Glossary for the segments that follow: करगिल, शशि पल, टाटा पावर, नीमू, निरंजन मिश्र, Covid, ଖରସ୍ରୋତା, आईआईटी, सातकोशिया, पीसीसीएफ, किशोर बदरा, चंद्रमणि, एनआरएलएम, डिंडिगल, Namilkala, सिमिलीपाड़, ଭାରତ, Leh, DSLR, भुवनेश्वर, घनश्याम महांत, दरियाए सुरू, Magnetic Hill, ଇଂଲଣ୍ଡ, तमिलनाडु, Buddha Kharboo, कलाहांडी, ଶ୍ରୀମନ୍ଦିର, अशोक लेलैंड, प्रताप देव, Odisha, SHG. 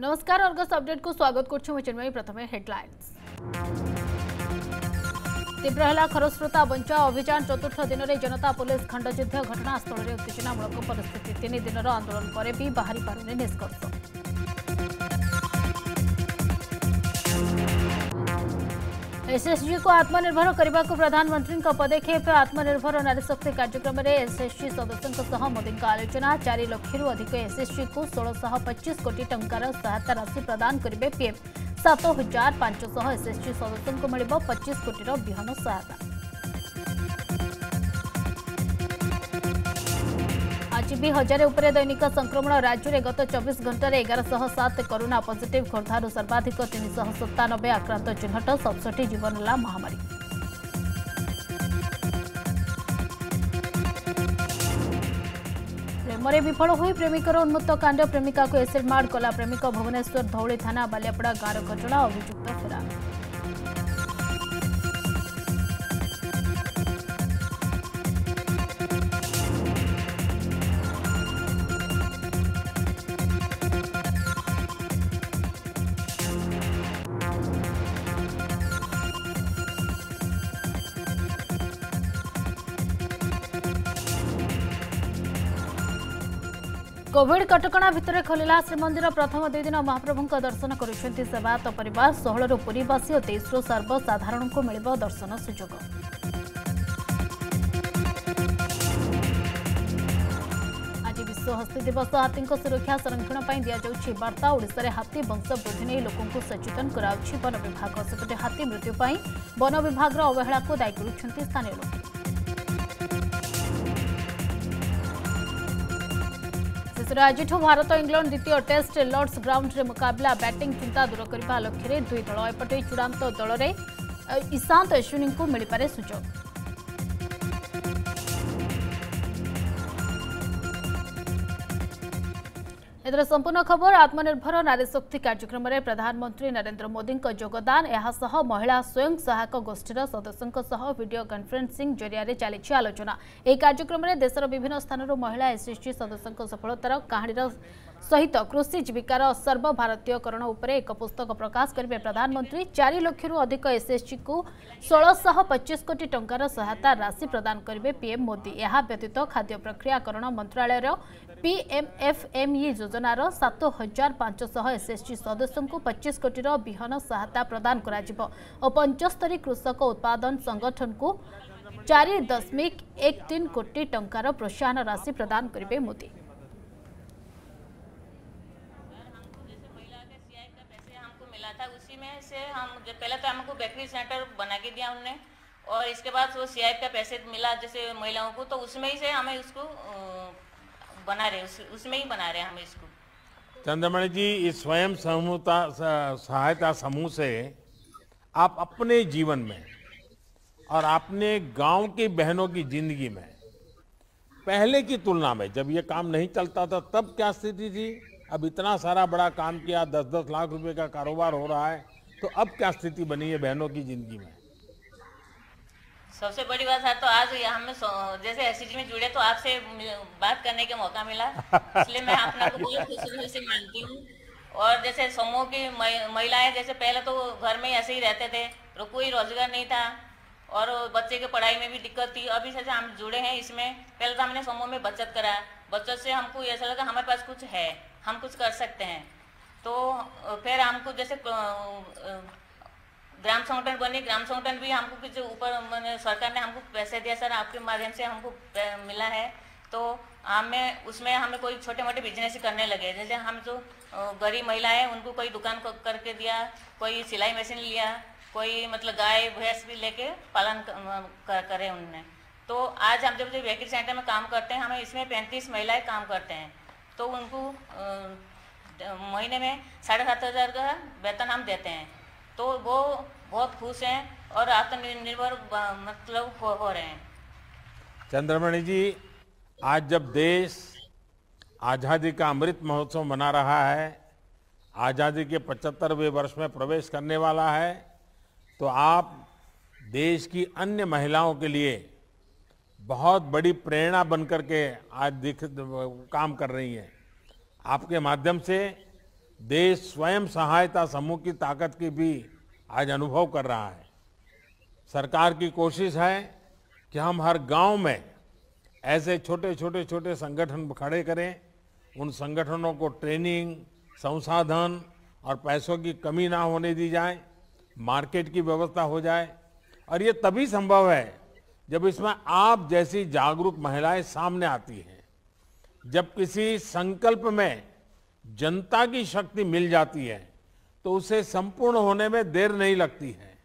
नमस्कार Argus update को स्वागत करछु। प्रथमे हेडलाइंस। तीव्र है खरस्रोता बंचा अभियान चतुर्थ दिन में जनता पुलिस खंडयुद्ध घटनास्थल में उत्तेजनामूलक परिस्थिति। 3 दिन आंदोलन पर भी बाहरी पारे निष्कर्ष। एसएसजी को आत्मनिर्भर करने को प्रधानमंत्री पदक्षेप। आत्मनिर्भर नारी शक्ति कार्यक्रम में एसएसजी सदस्यों मोदी आलोचना। 4 लक्ष अधिक एसएसजी को 1625 कोटी टंकार सहायता राशि प्रदान करेंगे पीएम। 7500 एसएसजी सदस्यों को मिल 25 कोटी बिहन सहायता। आज भी 1000 उपर दैनिक संक्रमण। राज्य में गत 24 घंटे 1107 कोरोना पॉजिटिव। खोर्धारू सर्वाधिक 397 आक्रांत चिन्हट। 67 जीवनला महामारी। प्रेम विफल हुई प्रेमिकर उन्मत्त कांड। प्रेमिका को एसिड मार कला प्रेमिक। भुवनेश्वर धौली थाना बालियापड़ा गांव घटना। अभियुक्त फेरार। कोविड कटकणा भितर खोलिला श्रीमंदिर। प्रथम 2 दिन महाप्रभुं दर्शन करुछंती सेवायत परिवार। 16 पुरीवासी और 23 सर्वसाधारण को मिलिबो दर्शन सुयोग। आज विश्व हस्ती दिवस। हाथी सुरक्षा संरक्षण पर दि जाउछि वार्ता। ओडिशा रे हाथी वंश वृद्धि नहीं लोकंकु सचेतन कराउछि वन विभाग। सेपटे हाथी मृत्यु पर वन विभाग अवहेला को दायी करुछंती स्थानीय लोक। आज भारत इंग्लैंड द्वितीय टेस्ट लॉर्ड्स ग्राउंड रे मुकाबला। बैटिंग चिंता दूर करने लक्ष्य रे 2 दल। एपटे चूड़ांत दल रे ईशांत अश्विनी को मिल पारे सुयोग। एदर संपूर्ण खबर। आत्मनिर्भर नारी शक्ति कार्यक्रम में प्रधानमंत्री नरेंद्र मोदी योगदान। एहासह महिला स्वयं सहायक गोष्ठीर सदस्यों वीडियो कॉन्फ्रेंसिंग जरिया चली आलोचना। यह कार्यक्रम में देशर विभिन्न स्थानों महिला एसएसजी सदस्यों सफलतार कहानी सहित कृषि जीविकार सर्वभारतीयकरण उपर एक पुस्तक प्रकाश करेंगे प्रधानमंत्री। 4 लक्ष अधिक एसएसजी को 1625 कोटी टंकार सहायता राशि प्रदान करेंगे पीएम मोदी। यह व्यतीत खाद्य प्रक्रियाकरण मंत्रालय पीएमएफएमई योजनार 7500 एसएसजी सदस्यों को 25 कोटी बिहन सहायता प्रदान और 75 कृषक उत्पादन संगठन को 4.13 कोटी टंकार प्रोत्साहन राशि प्रदान करेंगे मोदी। उसी में से हम पहले तो हमको बेकरी सेंटर बना के दिया उन्होंने और इसके बाद वो सीआई का पैसे मिला जैसे महिलाओं को, तो उसमें ही से हमें इसको बना रहे उसमें ही बना रहे हम इसको। चंद्रमणि जी, इस स्वयं समूहता सहायता समूह से आप अपने जीवन में और अपने गांव की बहनों की जिंदगी में पहले की तुलना में, जब ये काम नहीं चलता था तब क्या स्थिति थी, अब इतना सारा बड़ा काम किया, 10-10 लाख रुपए का कारोबार हो रहा है, तो अब क्या स्थिति बनी है बहनों की जिंदगी में? सबसे बड़ी बात है तो आज यहाँ में जैसे एसएसजी में जुड़े तो आपसे बात करने का मौका मिला, इसलिए मैं अपना को बहुत खुशी से मानती हूँ। और जैसे समूह की महिलाएं जैसे पहले तो घर में ऐसे ही रहते थे तो कोई रोजगार नहीं था और बच्चे की पढ़ाई में भी दिक्कत थी। अभी जैसे हम जुड़े हैं इसमें, पहले तो हमने समूह में बचत करा, बचत से हमको ऐसा लगा हमारे पास कुछ है, हम कुछ कर सकते हैं, तो फिर हमको जैसे ग्राम संगठन बने। ग्राम संगठन भी हमको कुछ ऊपर मैंने सरकार ने हमको पैसे दिया, सर आपके माध्यम से हमको मिला है, तो हमें उसमें हमें कोई छोटे मोटे बिजनेस करने लगे। जैसे हम जो गरीब महिलाएं उनको कोई दुकान करके दिया, कोई सिलाई मशीन लिया, कोई मतलब गाय भैंस भी लेके पालन करे उनने। तो आज हम जब बेकरी सेंटर में काम करते हैं, हमें इसमें 35 महिलाएं काम करते हैं, तो उनको महीने में 7,500 का वेतन हम देते हैं, तो वो बहुत खुश हैं और आत्मनिर्भर मतलब हो रहे हैं। चंद्रमणि जी, आज जब देश आज़ादी का अमृत महोत्सव मना रहा है, आज़ादी के 75वें वर्ष में प्रवेश करने वाला है, तो आप देश की अन्य महिलाओं के लिए बहुत बड़ी प्रेरणा बनकर के आज काम कर रही हैं। आपके माध्यम से देश स्वयं सहायता समूह की ताकत की भी आज अनुभव कर रहा है। सरकार की कोशिश है कि हम हर गांव में ऐसे छोटे छोटे छोटे संगठन खड़े करें, उन संगठनों को ट्रेनिंग, संसाधन और पैसों की कमी ना होने दी जाए, मार्केट की व्यवस्था हो जाए। और ये तभी संभव है जब इसमें आप जैसी जागरूक महिलाएं सामने आती हैं, जब किसी संकल्प में जनता की शक्ति मिल जाती है तो उसे संपूर्ण होने में देर नहीं लगती है।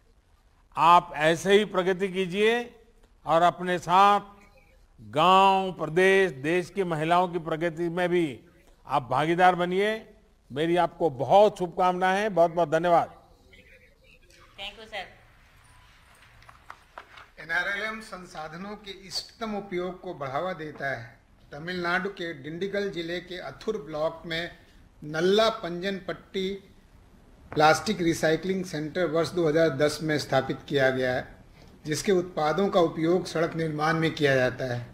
आप ऐसे ही प्रगति कीजिए और अपने साथ गांव, प्रदेश, देश की महिलाओं की प्रगति में भी आप भागीदार बनिए। मेरी आपको बहुत शुभकामनाएं, बहुत बहुत धन्यवाद। Thank you sir. NRLM संसाधनों के इष्टतम उपयोग को बढ़ावा देता है। तमिलनाडु के डिंडिगल जिले के अथुर ब्लॉक में नल्ला पंजनपट्टी प्लास्टिक रिसाइकलिंग सेंटर वर्ष 2010 में स्थापित किया गया है, जिसके उत्पादों का उपयोग सड़क निर्माण में किया जाता है।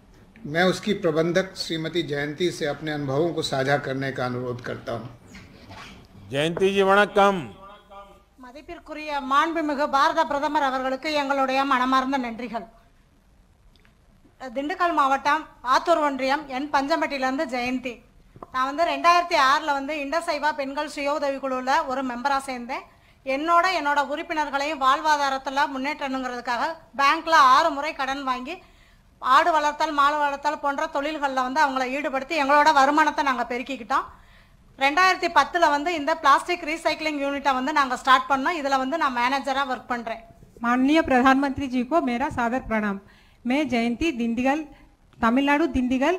मैं उसकी प्रबंधक श्रीमती जयंती से अपने अनुभवों को साझा करने का अनुरोध करता हूँ। जयंती जी वणक्कम। மதிப்பிற்குரிய மாண்புமிகு பாரத பிரதமர் அவர்களுக்கு எங்களுடைய மனமார்ந்த நன்றிகள். திண்டுக்கல் மாவட்டம் ஆத்தூர் ஒன்றியம் என் பஞ்சம்பட்டியிலிருந்து ஜெயந்தி. நான் 2006ல் இண்டசைவா பெண்கள் சுய உதவி குழுவில் ஒரு மெம்பராக சேர்ந்தேன். என்னோட உறுப்பினர்களையும் வாழ்வாதாரத்தில் முன்னேற்றணுங்கிறதுக்காக பேங்க்ல 6 முறை கடன் வாங்கி ஆடு வளர்த்தல், மாடு வளர்த்தல் போன்ற தொழில்களில் அவங்கள ஈடுபடுத்தி எங்களோட வருமானத்தை நாங்கள் பெருக்கிக்கிட்டோம். 2010ல் இந்த பிளாஸ்டிக் ரீसाइक्लिंग यूनिट स्टार्ट பண்ணோம். இதுல நான் மேனேஜரா वर्क பண்ற माननीय प्रधानमंत्री जी को मेरा सादर प्रणाम। मैं जयंती दिंडिगल, तमिलनाडु दिंडिगल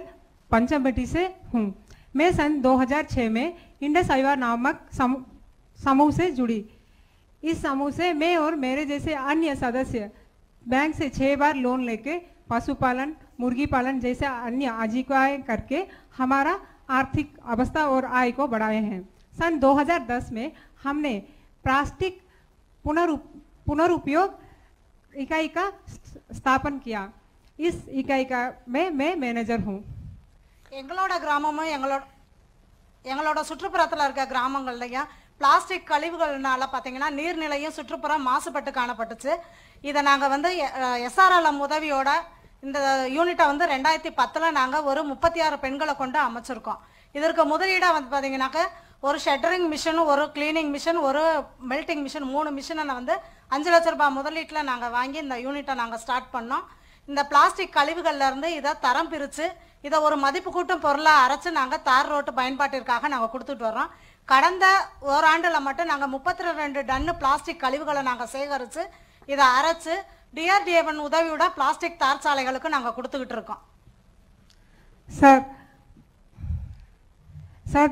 पंचमबेटी से हूँ। मैं सन 2006 में इंडस आईवा नामक समूह से जुड़ी। इस समूह से मैं और मेरे जैसे अन्य सदस्य बैंक से 6 बार लोन लेके पशुपालन, मुर्गी पालन जैसे अन्य आजीविकाएं करके हमारा आर्थिक अवस्था और आय को बढ़ाए हैं। सन 2010 में हमने प्लास्टिक पुनरुपयोग इकाई का स्थापन किया। इस इकाई का मैं मैनेजर हूँ। எங்களோட கிராமமும் எங்களோட சுற்றுப்புறத்தில் இருக்க கிராமங்கள்லயா பிளாஸ்டிக் கழிவுகள்னால பாத்தீங்கன்னா நீர்நிலையும் சுற்றுப்புறம் மாசுபட்டு காணப்பட்டுச்சு. இத நாங்க SRL உதவியோட இந்த யூனிட்டை 2010ல் நாங்கள் ஒரு 36 பெண்களை கொண்டு அமைச்சிருக்கோம். இதற்கு முதலீடாக பார்த்தீங்கன்னாக்க ஒரு ஷட்டரிங் மிஷின், ஒரு கிளீனிங் மிஷின், ஒரு மெல்டிங் மிஷின், 3 மிஷினை ₹5 லட்சம் முதலீட்டில் நாங்கள் வாங்கி இந்த யூனிட்டை நாங்கள் ஸ்டார்ட் பண்ணோம். இந்த பிளாஸ்டிக் கழிவுகள்லேருந்து இதை தரம் பிரித்து இதை ஒரு மதிப்பு கூட்டும் பொருளாக அரைச்சி நாங்கள் தார் ரோட்டு பயன்பாட்டிற்காக நாங்கள் கொடுத்துட்டு வர்றோம். கடந்த ஓராண்டில் மட்டும் நாங்கள் 32 டன்னு பிளாஸ்டிக் கழிவுகளை நாங்கள் சேகரித்து இதை அரைச்சி DRDAவின் உதவியோட பிளாஸ்டிக் தார் சாலைகளுக்கு நாங்க கொடுத்துக்கிட்டு இருக்கோம். सर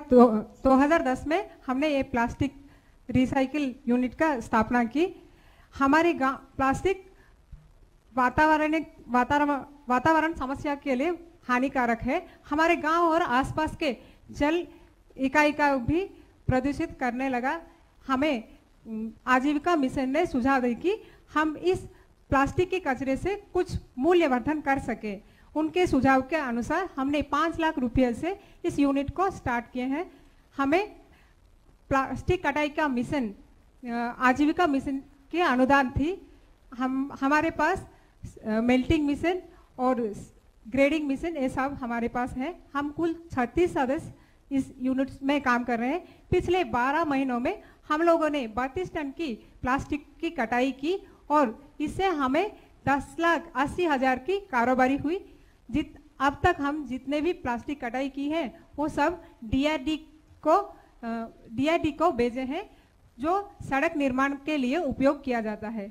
2010 में हमने ये प्लास्टिक रिसाइकिल यूनिट का स्थापना की। हमारे गांव प्लास्टिक वातावरण समस्या के लिए हानिकारक है। हमारे गांव और आसपास के जल इकाई का भी प्रदूषित करने लगा। हमें आजीविका मिशन ने सुझाव दी कि हम इस प्लास्टिक के कचरे से कुछ मूल्यवर्धन कर सके। उनके सुझाव के अनुसार हमने 5 लाख रुपये से इस यूनिट को स्टार्ट किए हैं। हमें प्लास्टिक कटाई का मिशन, आजीविका मिशन के अनुदान थी। हमारे पास मेल्टिंग मिशन और ग्रेडिंग मिशन ये सब हमारे पास है। हम कुल 36 सदस्य इस यूनिट में काम कर रहे हैं। पिछले 12 महीनों में हम लोगों ने 32 टन की प्लास्टिक की कटाई की और इससे हमें 10,80,000 की कारोबारी हुई। अब तक हम जितने भी प्लास्टिक कटाई की है वो सब DRD को भेजे हैं, जो सड़क निर्माण के लिए उपयोग किया जाता है।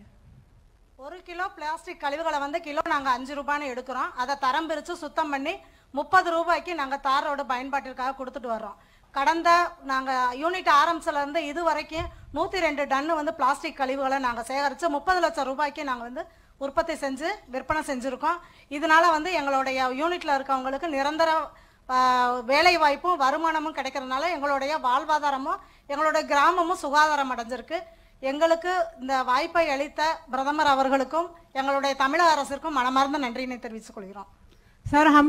1 கிலோ பிளாஸ்டிக் கழிவுகளை கிலோ நாங்க ₹5 எடுக்கிறோம். அதை தரம் பிரிச்சு சுத்தம் பண்ணி ₹30 நாங்க தாரோட பயன்பாட்டிற்காக கொடுத்துட்டு வரோம். கடந்த நாங்க யூனிட் ஆரம்பிச்சல இருந்து இது வரைக்கும் 102 டன் பிளாஸ்டிக் கழிவுகளை நாங்க சேகரிச்சு ₹30 லட்சம் நாங்க உற்பத்தி செஞ்சு விற்பனை செஞ்சிருக்கோம். இதனால எங்களுடைய யூனிட்ல இருக்கவங்களுக்கு நிரந்தர வேலை வாய்ப்பும் வருமானமும் கிடைக்கிறதுனால எங்களுடைய வாழ்வாதாரமும் எங்களுடைய கிராமமும் சுகாதாரம் அடைஞ்சிருக்கு. எங்களுக்கு இந்த வாய்ப்பை அளித்த பிரதமர் அவர்களுக்கும் எங்களுடைய தமிழக அரசுக்கும் மனமார்ந்த நன்றியை தெரிவித்துக் கொள்கிறோம். சார் हम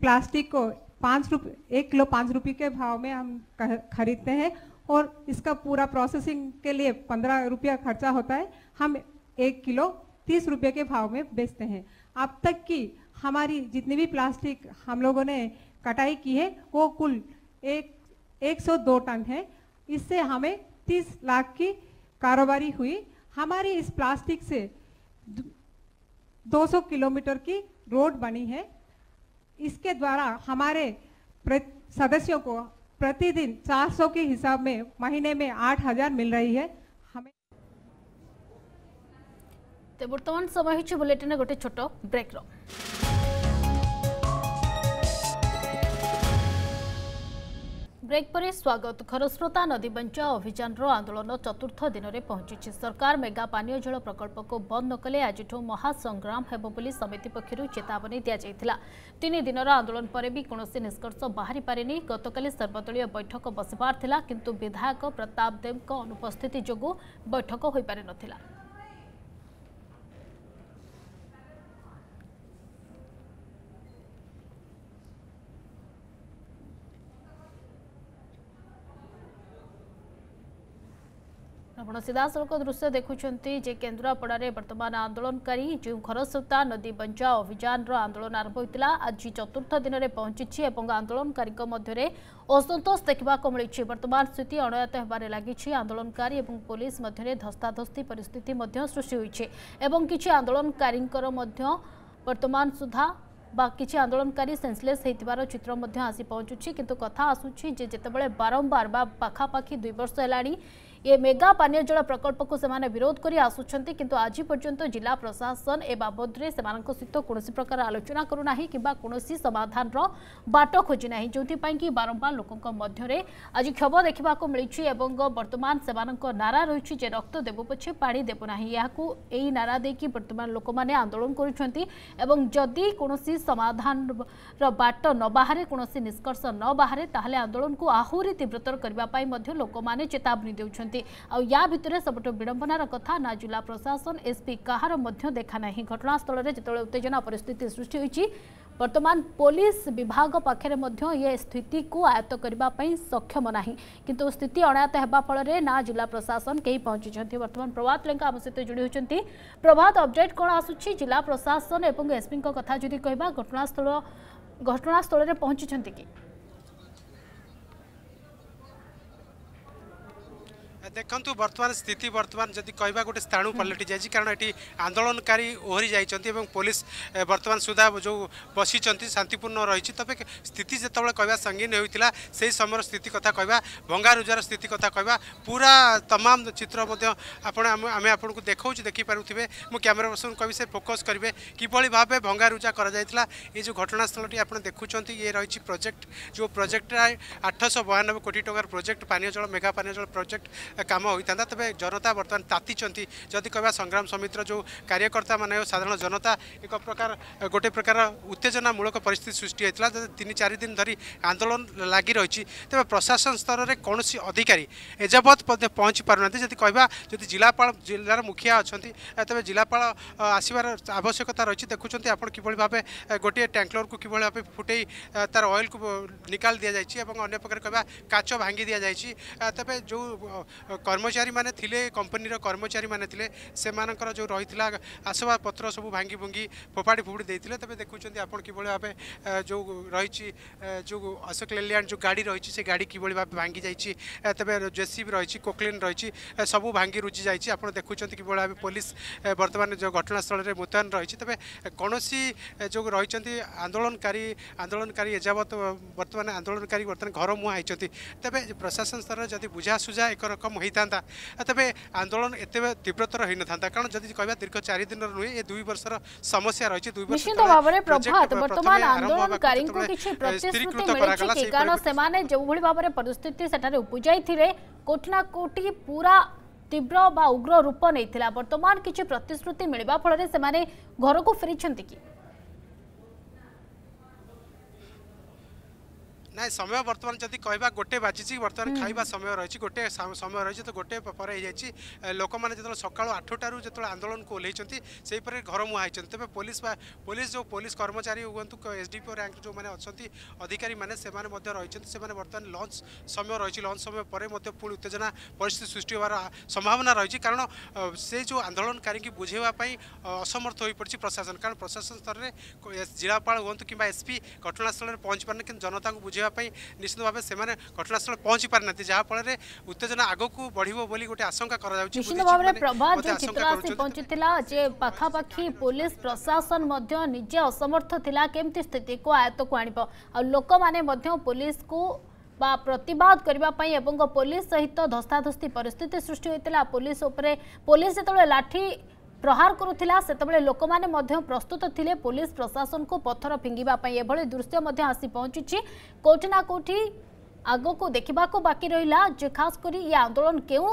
प्लास्टिक को ₹5 1 किलो ₹5 के भाव में हम खरीदते हैं और इसका पूरा प्रोसेसिंग के लिए 15 रुपया खर्चा होता है। हम 1 किलो 30 रुपये के भाव में बेचते हैं। अब तक की हमारी जितनी भी प्लास्टिक हम लोगों ने कटाई की है वो कुल 102 टन है। इससे हमें 30 लाख की कारोबारी हुई। हमारी इस प्लास्टिक से 200 किलोमीटर की रोड बनी है। इसके द्वारा हमारे सदस्यों को प्रतिदिन 400 के हिसाब में महीने में 8000 मिल रही है। हमें तो वर्तमान समय हो बुलेटिन गोटे छोट ब्रेक रो ब्रेक पर स्वागत। खरस्रोता नदी बंचा अभियान आंदोलन चतुर्थ दिन में पहुंची। सरकार मेगा पानी जल प्रकल्प को बंद न कले आज महासंग्राम होली समिति पक्षर चेतावनी दि जाता। 3 दिन आंदोलन पर भी कौन निष्कर्ष बाहरी पारे। गतकाली सर्वदलीय बैठक बसबार था किंतु विधायक प्रताप देव का अनुपस्थिति जोगु बैठक हो पारि नथिला। आप सीधासख दृश्य देखुंटे जे केन्द्रापड़ा बर्तमान आंदोलनकारी जो खरस्रोता नदी बंचा अभियान आंदोलन आरंभ होता आज चतुर्थ दिन में पहुंची। आंदोलनकारी मध्य असंतोष देखा मिली। बर्तमान स्थिति अणयत होबार लगी। आंदोलनकारी और पुलिस मध्य धस्ताधस्ती परिस्थिति सृष्टि होती। किसी आंदोलनकारी बर्तमान सुधा बाकी आंदोलनकारी सेंसलेस होइतिबार चित्र मध्य आसी पहुंचुछि। किंतु कथा आसुछि जे जेतेबेले बारंबार बा पाखापाखी 2 वर्ष हेलाणी ये मेगा पानी जल प्रकल्प को सेमाने विरोध करी आसुछन्ति। किंतु आज पर्यंत जिला प्रशासन ए बाबद रे सेमानक सहित कोनोसी प्रकार आलोचना करू नाही किबा कोनोसी समाधान रो बाट खोजि नाही, जोथि पई कि बारंबार लोकक मध्य रे आज क्षोभ देखिबा को मिलिछि। एवं वर्तमान सेमानक नारा रहिछि जे रक्त देबो पछे पाणी देबो नाही। याकू एई नारा देकी वर्तमान लोक माने आंदोलन करूछन्ति एवं जदि कोनोसी समाधान बाट न बाहर कौन निष्कर्ष न बाहर ताहले आंदोलन को आहुरी तीव्रतर करने मध्य लोक माने चेतावनी देउछन्ति। आ या भितरे सबटो विडंबनार कथा ना जिला प्रशासन एसपी कहार मध्य देखा नहीं। घटनास्थल में जितने उत्तेजना परिस्थिति सृष्टि होती वर्तमान पुलिस विभाग पाखे मध्य ये स्थिति को आयत्त करने सक्षम नहीं किंतु स्थिति अणायत्त होगा फल ना जिला प्रशासन कहीं पहुंची। वर्तमान प्रभात लेंका आम सहित जोड़ी होती। प्रभात अपडेट कौन आसूची जिला प्रशासन और एसपी कथा जी कह घटनास्थल में पहुंची कि देखु बर्तमान स्थिति बर्तमान जदि कह गोटे स्थाणु पलटि जाए कारण ये आंदोलनकारी ओहरी जाती पुलिस बर्तमान सुधा जो बसी शांतिपूर्ण रही तबे स्थिति जितेबाला कह संगीन होता से समय स्थिति कथा कह भंगारुजार स्थिति कथा कह पूरा तमाम चित्र आम आपन को देखा देखिपे मु कैमेरा पर्सन कह से फोकस करेंगे किभली भाव भंगारुजा करा जो घटनास्थल आप देखुं ये रही प्रोजेक्ट जो प्रोजेक्ट 892 कोटी टंकार प्रोजेक्ट पानी जल मेगा पानी जल प्रोजेक्ट काम होता तेज जनता बर्तमान ताती जदि कह संग्राम समिति जो कार्यकर्ता माने साधारण जनता एक प्रकार गोटे प्रकार उत्तेजनामूलक परिस्थिति सृष्टि होता है। 3-4 दिन धरी आंदोलन लगी रही तेज प्रशासन स्तर में कौन अधिकारी एजबत पहुँची पारना जदि कह जिलापाल जिलार मुखिया अच्छा तेज जिलापाल आसबार आवश्यकता रही देखुं आप किभली भाव गोटे टैंकलर को किभली भाव फुटे तार ऑयल को निकाल दि जाए अगर प्रकार कह काच भांगी दि जाए तेज जो कर्मचारी माने थिले कंपनीर कर्मचारी माने थिले सेमानकर जो रही आसवा पत्र सब भांगी भुंगी फोपाड़ी फोपाड़ी देते तेज देखुं आप कि जो रही जो अशोक लेलैंड जो गाड़ी रही से गाड़ी किभली भाव भांगी जाइए तेज जेसीबी रही कोक्लेन रही सबू भांगी रुझि जाइए आप देखुं कि भाव पुलिस बर्तमान जो घटनास्थल में मुतयन रही तेज कौन जो रही आंदोलनकारी एजावत बर्तमान आंदोलनकारी बर्तमान घर मुहां तेज प्रशासन स्तर में जब बुझासुझा एक रकम होता तेज आंदोलन एत तीव्रतर हो ना कारण जदि कह दीर्घ 4 दिन नुहे ये 2 वर्षर समस्या रही कोटि पूरा तीव्र बा उग्र रूप नहीं वर्तमान किसी प्रतिश्रुति मिलवा फल से घर को फेरी ना ना समय बर्तमान जब कह गोटे बाजी बर्तमान खावा समय रही गोटे समय रही तो गोटे पर लोक मैंने जो सका आठटार जो आंदोलन को ओह्ल से घर मुहां तेज पुलिस जो पुलिस कर्मचारी हूँ एसडीपीओ रैंक जो मैंने अच्छा अधिकारी मैंने बर्तमान लंच समय रही लंच समय पर पुणी उत्तेजना परिस्थिति सृष्टि होवार संभावना रही कारण से जो आंदोलनकारी की बुझेवाई असमर्थ हो पड़ी प्रशासन कारण प्रशासन स्तर में जिलापाल हूँ कि एसपी घटनास्थल पहुँच पारे कि जनता को बुझेवाई निश्चित भाव से घटनास्थल पहुँच पारि ना जहाँफल उत्तेजना आगक बढ़ो गोटे आशंका पहुंची पुलिस प्रशासन निजे असमर्थ थिला केमती स्थिति को आयत्त को आनिबो आ लोक माने मध्य पुलिस को बा प्रतिवाद करबा पई एवं पुलिस सहित धस्ताधस्ती परिस्थिति सृष्टि होइतला पुलिस ऊपर पुलिस जतबे लाठी प्रहार करुथिला सेतबे लोक माने मध्य प्रस्तुत थिले पुलिस प्रशासन को पत्थर फिंगिबा पई एभळे दृश्य मध्य आसी पहुंचीछि कोठना कोठी आगो को देखिबा को बाकी रहिला जे खास करी ये आंदोलन केउ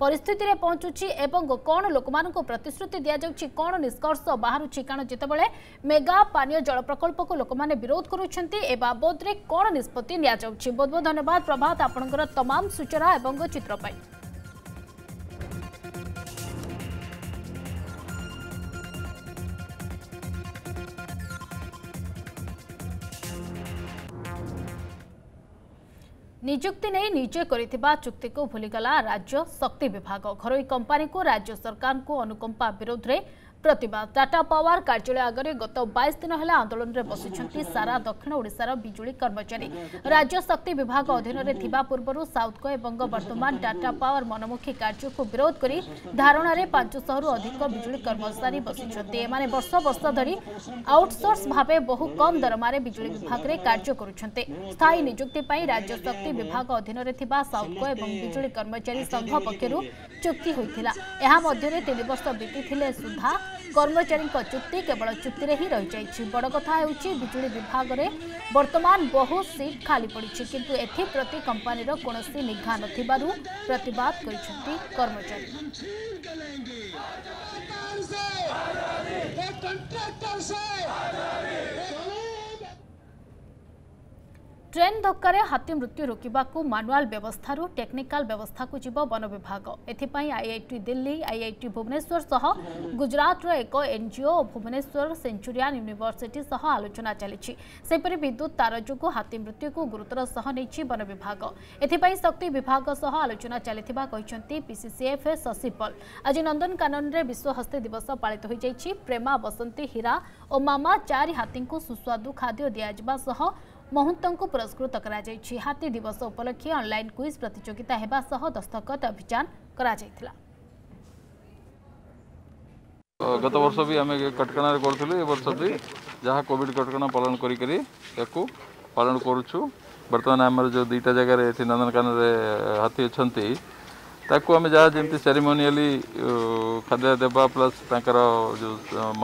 परिस्थिति रे पहुंचुछि एवं कौन लोक मान को प्रतिश्रुति दिया जाउछि कौन निष्कर्ष बाहरुछि कारण जेतेबेले मेगा पानीय जल प्रकल्प को लोक माने विरोध करुछन्ति ए बाबद रे कौन निष्पत्ति लिया जाउछि। बहुत बहुत धन्यवाद प्रभात आपनकर तमाम सूचना एवं चित्र पाई। निजुक्ति नहीं निजे करिथिबा चुक्ति को भूलीगला राज्य शक्ति विभाग घरोई कंपानी को राज्य सरकार को अनुकंपा विरोध रे प्रतिवाद टाटा पावर कार्यालय आगे गत 22 दिन है आंदोलन में बसी सारा दक्षिण ओडिशार बिजुली कर्मचारी राज्य शक्ति विभाग अधीन में थिबा पूर्व साउथको एवं वर्तमान टाटा पावर मनमुखी कार्य को विरोध करी धारणा रे 500 रु अधिक बिजुली कर्मचारी बसी वर्ष वर्ष धरी आउटसोर्स भाव बहु कम दरमार बिजुली विभाग में कार्य करुंट स्थायी निजुक्ति राज्य शक्ति विभाग अधीन में साउथको एवं बिजुली कर्मचारी संघ पक्षर चुक्ति होता है 3 वर्ष बीती सुधा कर्मचारी चुक्ति केवल चुक्ति रे ही रही जाइए। बड़ कथा होउछि बिजुली विभाग में वर्तमान बहुत सीट खाली पड़ी किंतु एप्रति कंपानी कोनोसी निघा नथिबारु प्रतिवाद करछथि कर्मचारी। ट्रेन धक्कर हाथी मृत्यु रोकवा मानुआल व्यवस्था टेक्निकाल व्यवस्था को जीव वन विभाग एथिपाई आईआईटी दिल्ली आईआईटी भुवनेश्वर सह गुजरात एक एनजीओ भुवनेश्वर सेंचुरियान यूनिवर्सिटी सह आलोचना चली विद्युत तार जो हाथी मृत्यु को गुरुतर सह नहीं वन विभाग एथिपाई शक्ति विभाग सह आलोचना चली पीसीसीएफ शशि पल आज नंदनकानन में विश्व हस्ती दिवस पालित हो जाए। प्रेमा बसंती हीरा और मामा 4 हाथी को सुस्वादु खाद्य दिजावा महंतों पुरस्कृत कर हाथी दिवस उपलक्षे ऑनलाइन क्विज प्रतियोगिता हेबा सह दस्तखत अभियान करा जायथिला। गत वर्ष भी आम कटकणा करूँ वर्ष भी जहाँ कोविड कटकणा पालन करी पालन करूँ। बर्तमान आमर जो 2टा जगार नंदनकानन हाथी अच्छा आम जहाँ जमी सेरेमोनियली खाद्य देवा प्लस जो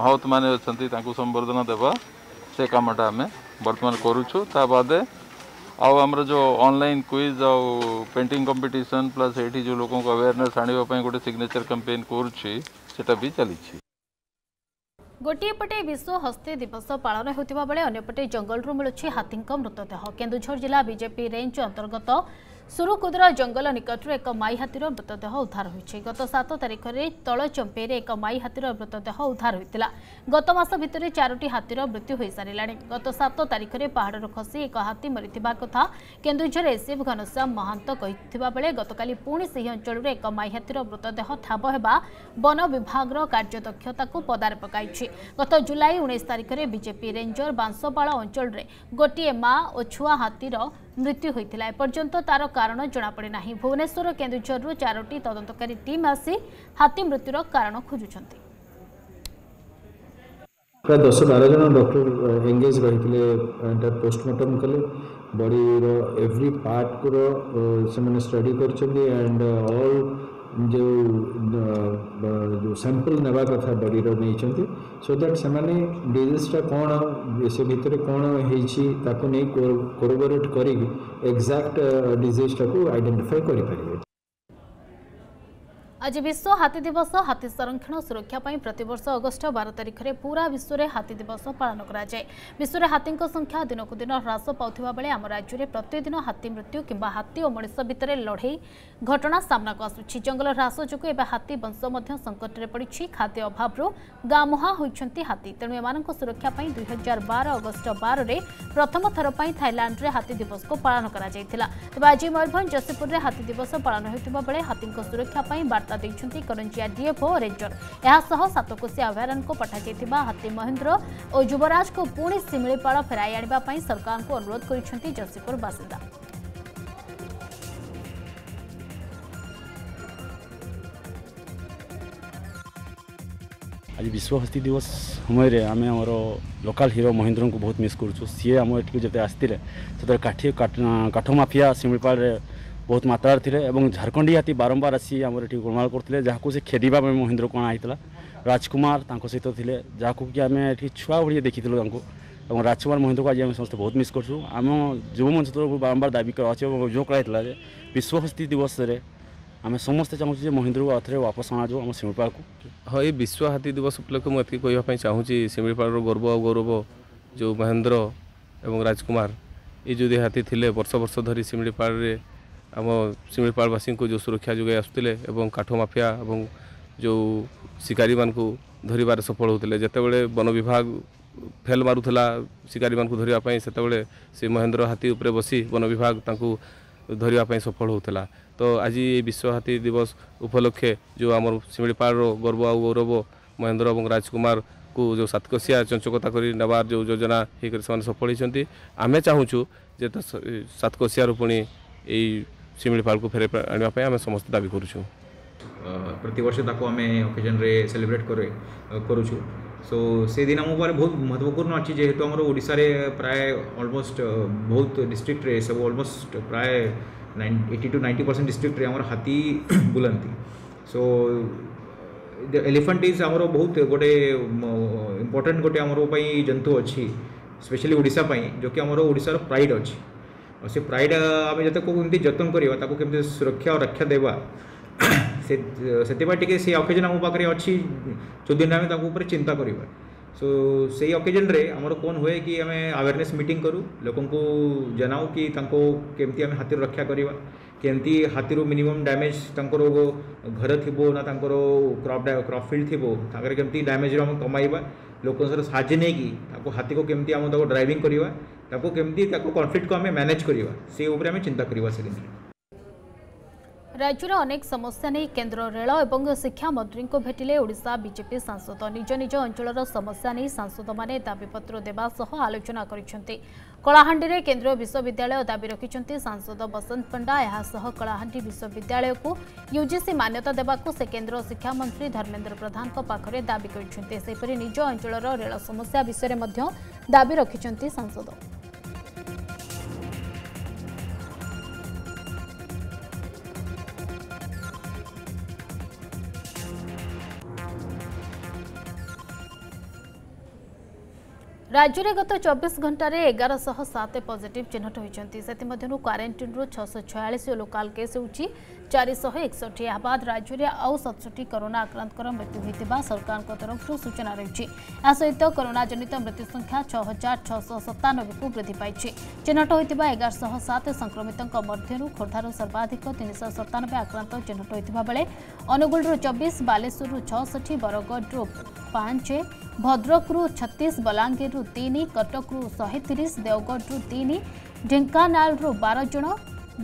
महत मान अच्छा संबर्धना देवा से कामटा आम बर्तमान करूँ। ता बादे आउ आमर जो ऑनलाइन क्विज आउ पेंटिंग कंपटीशन प्लस ये जो लोक अवेयरनेस आने गोटे सिग्नेचर कैंपेन करूटा भी चली। गोटे पटे विश्व हस्ती दिवस पालन होता बेले अंपटे जंगलू मिलूँ हाथी मृतदेह। केन्दुझर जिला बीजेपी रेंज अंतर्गत सुरुकुदरा जंगल निकट एक माई हाथीर मृतदेह उद्धार होती। गत 7 तारिख में तलचंपेर एक माई हाथीर मृतदेह उद्धार होता। गत मास भितर 4टी हाथीर मृत्यु हो सारा। गत 7 तारिख में पहाड़ खसी एक हाथी मरी कथा केन्दुझर एसएफ घनश्याम महांत कही गतकाली पुणी से ही अंचल में एक माई हाथीर मृतदेह ठाब होगा वन विभाग कार्यदक्षता को पदार पकड़। गत जुलाई 19 तारिख में बीजेपी रेंजर बांसपाड़ा अंचल में गोटे माँ और छुआ हाथीर मृत्यु होता। एपर्यंत तार कारण जनापड़े ना। भुवनेश्वर और केन्दुझर 4टी तदंतकारी टीम आसी हाथी मृत्युर कारण खोजुंट। प्राय 10-12 जन डॉक्टर एंगेज रही पोस्टमार्टम कले बॉडी रो एवरी पार्ट को रो स्टडी कर एंड ऑल जो सैंपल नेवा कथा बॉडी रो नहीं सो दैट से डिजीजा कौन से भितर कौन होने कोरोबोरेट करी एग्जैक्ट डिजीजा को आइडेंटिफाई कर। आज विश्व हाथी दिवस हाथी संरक्षण सुरक्षा प्रतिवर्ष अगस्ट 12 तारीख में पूरा विश्व में हाथी दिवस पालन कराए। विश्व में हाथी संख्या दिन को दिन ह्रास पाता बेले आम राज्य में प्रतिदिन हाथी मृत्यु किंवा हाथी और मनुष्य भितर लड़े घटना सामना को आसुछि। जंगल ह्रास जोगु एवं हाथी वंश मध्य संकट में पड़ी। खाद्य अभाव गाँ मुहा होती हाथी, तेणु एम सुरक्षा 2012 अगस्ट 12 में प्रथम थर पर थाईलैंड में हाथी दिवस को पालन कराइला। तेज आज मयूरभ जशीपुर में हाथी दिवस पालन होता बेले हाथी सुरक्षा वार्ता देखते करंजिया डीएफओ रेंजर। यह सातकोशिया अभयारण्य को पठा हाथी महेन्द्र और युवराज को पुणी सिमिलीपाड़ फेराई आने सरकार को अनुरोध कर जशीपुर बासिंदा। आज विश्व हस्ती दिवस समय आम आम लोकाल हिरो महेन्द्र को बहुत मिस करुँ। सीए आम एटे आसते से काठी काठ माफिया सिमिलीपाड़ बहुत मात्रा थे और झारखंडी हाथी बारंबार आसी आम गोलमाल करते जहाँ से खेदा महेन्द्र को अणाई। राजकुमार सहित थे जहाँ कि आम ये छुआ भाई देखी और राजकुमार महेन्द्र को आज आम समस्त बहुत मिस करुँ। आम युव मंच तरफ बारंबार दाबी कराला विश्व हस्ती दिवस में आम समस्त चाहूँ महेन्द्र को आउ वापस अणाऊ आम सिमिलीपाड़ को। हाँ, ये विश्व हाथी दिवस उपलक्ष्य मुझे कहवाई चाहूँगी सिमिलीपाड़ गर्व और गौरव जो महेन्द्र और राजकुमार ये जो हाथी थे वर्ष वर्ष धरी सिमिलीपाड़ में आम सिमिलीपाड़वासी को जो सुरक्षा जोगाई आसुले काठ माफिया और जो शिकारी मान धरबार सफल होते जितेबाला वन विभाग फेल मारूला शिकारी मान धरवाई से महेन्द्र हाथी उपरे बसी वन विभाग धरवाई सफल होता। तो आज ये विश्व हाथी दिवस उपलक्षे जो आम सिमिलीपाड़ गर्व और गौरव महेन्द्र और राजकुमार को जो सातकोशिया चंचकता कर नवार जो योजना होकर सफल होती आम चाहूँ जे सातकोशिया पुणी यही सिमिलीपाड़ को फेर आने समस्त दाबी करूँ। प्रतिवर्ष ताको आम ओकेजन रे सेलिब्रेट करूँ। सो से दिन आम बहुत महत्वपूर्ण अच्छी जेहेतु आम ओडिशा रे प्राय ऑलमोस्ट बहुत डिस्ट्रिक्ट रे सब ऑलमोस्ट प्राय 80 to 90% डिस्ट्रिक्ट रे आम हाथी बुलांती। सो एलिफेंट इज आम बहुत गोटे इम्पोर्टेन्ट गोटे आम जंतु अच्छी स्पेशली ओडिशा पाई जो कि आम ओडिशार प्राइड अच्छी और से प्राइड आम जब कमी जतन करवा सुरक्षा और रक्षा देवा से अकेजन आम पाखे अच्छी जो दिन आम चिंता करवा। सो से अकेजन रे आम कौन हुए कि आम अवेयरनेस मीटिंग करूँ लोक जनाऊँ कि केमती आम हाथी रक्षा करवा केमती हाथी मिनिमम डैमेज घर थी ना क्रॉप फील्ड थी केमती डैमेज आम कमाइबा लोक साजे नहीं कि हाथी को केमती आम ड्राइविंग करवा केमती कॉन्फ्लिक्ट को आम मैनेज करवा से ऊपर आम चिंता करवा। से राज्यर अनेक समस्या नहीं केन्द्र रेल और शिक्षा मंत्री को भेटिले ओडिशा बीजेपी सांसद। निज निज अंचल समस्या नहीं सांसद माने दाबीपत्र देवा सह आलोचना करिसेंते। कलाहांडी रे केन्द्रीय विश्वविद्यालय दाबी रखिसेंते सांसद बसंत पंडा। यह कलाहांडी विश्वविद्यालय को यूजीसी मान्यता देवा को से केन्द्र शिक्षा मंत्री धर्मेन्द्र प्रधान पाखरे दाबी करिसेंते। सेपरि निज अंचल रेल समस्या विषय में दाबी रखिसेंते सांसद। राज्य में गत 24 घंटे 1107 पॉजिटिव चिन्हट होती से क्वारंटाइन 646 लोकाल केस होती 461। यह बाद राज्य में आउ 67 कोरोना आक्रांत मृत्यु होता सरकार तरफ सूचना रही। सहित कोरोना जनित मृत्यु संख्या 6697 को वृद्धि पाई। चिन्हट होता 1107 संक्रमितों मध्य खोर्धार सर्वाधिक 397 आक्रांत चिन्हट होता बेले अनुगुल 24 बालेश्वर 66 बरगढ़ 5 भद्रकु 36 बलांगीर 3 कटकु 130 देवगढ़ 3 ढेंकानाल 12 जन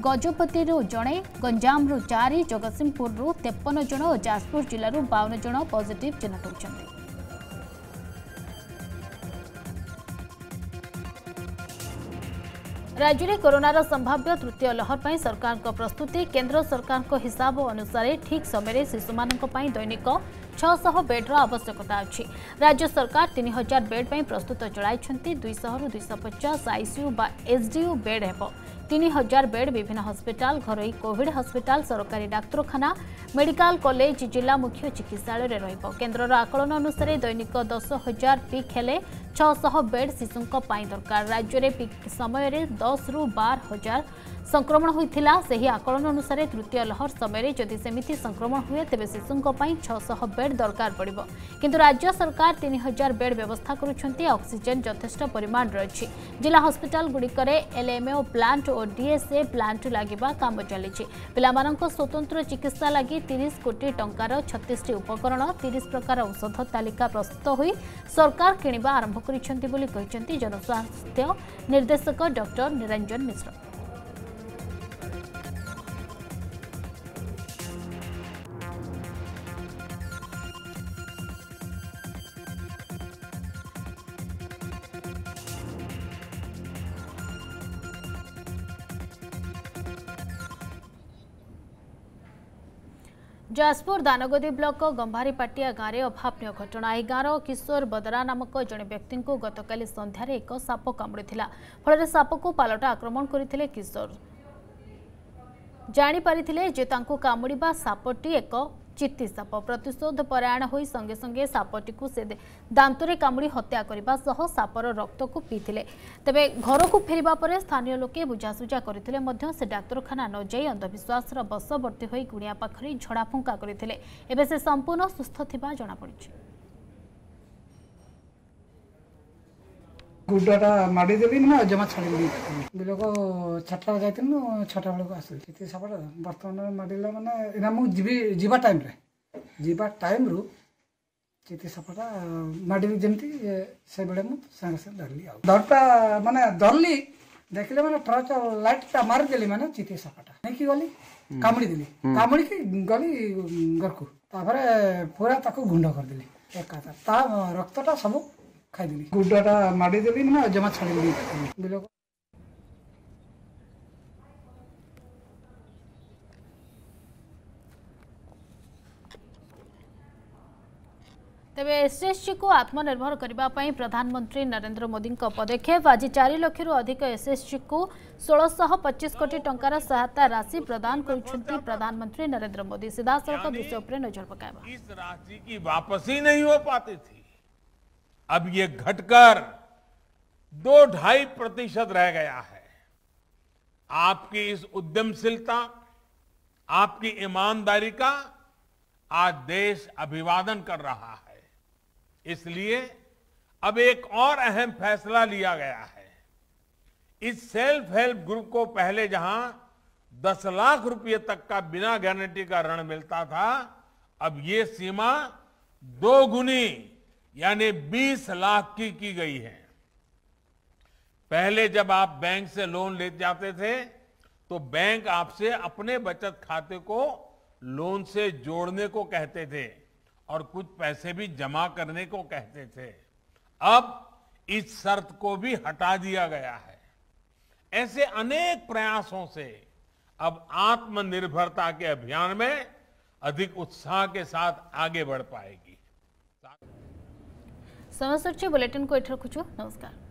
गजपति जड़े गंजाम 4 जगतसिंहपुर 53 जन और जाजपुर जिलूर 52 जन पॉजिटिव चिन्हट होती। राज्य में कोरोनार संभाव्य तृतीय लहर पर सरकार को प्रस्तुति। केंद्र सरकार को हिसाब अनुसार ठीक समय शिशु मान दैनिक 600 बेड्र आवश्यकता अच्छी। राज्य सरकार 3000 बेड पर प्रस्तुत चलाई 200 रू 250 आईसीयू एसडीयू बेड होब। 3000 बेड विभिन्न हस्पिटाल घरोई कोविड हस्पिटाल सरकारी डाक्तरखाना मेडिकल कॉलेज जिला मुख्य चिकित्सालय रहिबो। केंद्रर आकलन अनुसार दैनिक 10000 पिक हेले 600 बेड शिशुंको पाई दरकार। राज्य में पिक समय 10 रु 12 हजार संक्रमण होइथिला। सही आकलन अनुसार तृतीय लहर समय जदि सेमिति संक्रमण हुए तेबे शिशुंको पाई 600 बेड दरकार पड़िबो। किंतु राज्य सरकार 3000 बेड व्यवस्था करूछंती। ऑक्सीजन यथेष्ट परिमाण रही। जिला हॉस्पिटल गुड़िकर एलएमओ प्लांट और डीएसए प्लांट लगवा काम चली। पाला स्वतंत्र चिकित्सा लगी 30 कोटी टंकार 36 उपकरण 30 प्रकार औषध तालिका प्रस्तुत हो सरकार किणवा आरंभ करती जनस्वास्थ्य निर्देशक डॉक्टर निरंजन मिश्र। जाजपुर दानगदी ब्लक गंभारीपाटिया गांव में अभावनीय घटना। यह गांव किशोर बदरा नामक जड़े व्यक्ति को गतकाली संध्यारे एक साप कामुड़ी फल साप को पालटा आक्रमण करते किशोर जापारी कामुड़ा सापटी एक चित्ती साप। प्रतिशोध परायण हो संगे संगे सापटी को से दांतरे कामुड़ी हत्या करने सापर रक्त को पीते तेरे घर को फेरवा पर स्थानीय लोके बुझासुझा करते से डाक्तखाना न जा अंधविश्वास वशवर्ती हो गुणिया पाखे झड़ाफुंका करते एवं से संपूर्ण सुस्थ थिबा जणापड़ी। गुडाटा माड़देली ना जमा छाड़ी बिल को 6टा जाए 6टा बेलू आसली सापटा बर्तमान माड़ला मैंने इना मुझे जीवा टाइम रु चीती सापटा माड़ी जमी से बेले मुझे सागे धरली आरटा मानने धरली देखिले मैंने टर्च लाइटा मारिदेली मैंने चीती सापटा नहीं गली कामुड़ीदेली कामुड़ी गली घर को पूरा ताकू गुंड करदेली एक रक्तटा सब गुडाटा माड़देली ना जमा छाड़ी बिल को तेरे एसएसजी को आत्मनिर्भर करने प्रधानमंत्री नरेंद्र मोदी पदक्षेप। आज 4 लाख अधिक एसएसजी को 1625 कोटी टंकार सहायता राशि प्रदान कर प्रधानमंत्री नरेंद्र मोदी। सीधा सड़क दृश्य पर नजर पकाया। इस राशि की वापसी नहीं हो पाती थी, अब ये घटकर 2-2.5% रह गया है। आपकी इस उद्यमशीलता, आपकी ईमानदारी का आज देश अभिवादन कर रहा है। इसलिए अब एक और अहम फैसला लिया गया है। इस सेल्फ हेल्प ग्रुप को पहले जहां 10 लाख रुपए तक का बिना गारंटी का ऋण मिलता था, अब ये सीमा 2 गुनी यानी 20 लाख की गई है। पहले जब आप बैंक से लोन ले जाते थे तो बैंक आपसे अपने बचत खाते को लोन से जोड़ने को कहते थे और कुछ पैसे भी जमा करने को कहते थे। अब इस शर्त को भी हटा दिया गया है। ऐसे अनेक प्रयासों से अब आत्मनिर्भरता के अभियान में अधिक उत्साह के साथ आगे बढ़ पाएगी। समस्त बुलेटिन को इठ रखुचु। नमस्कार।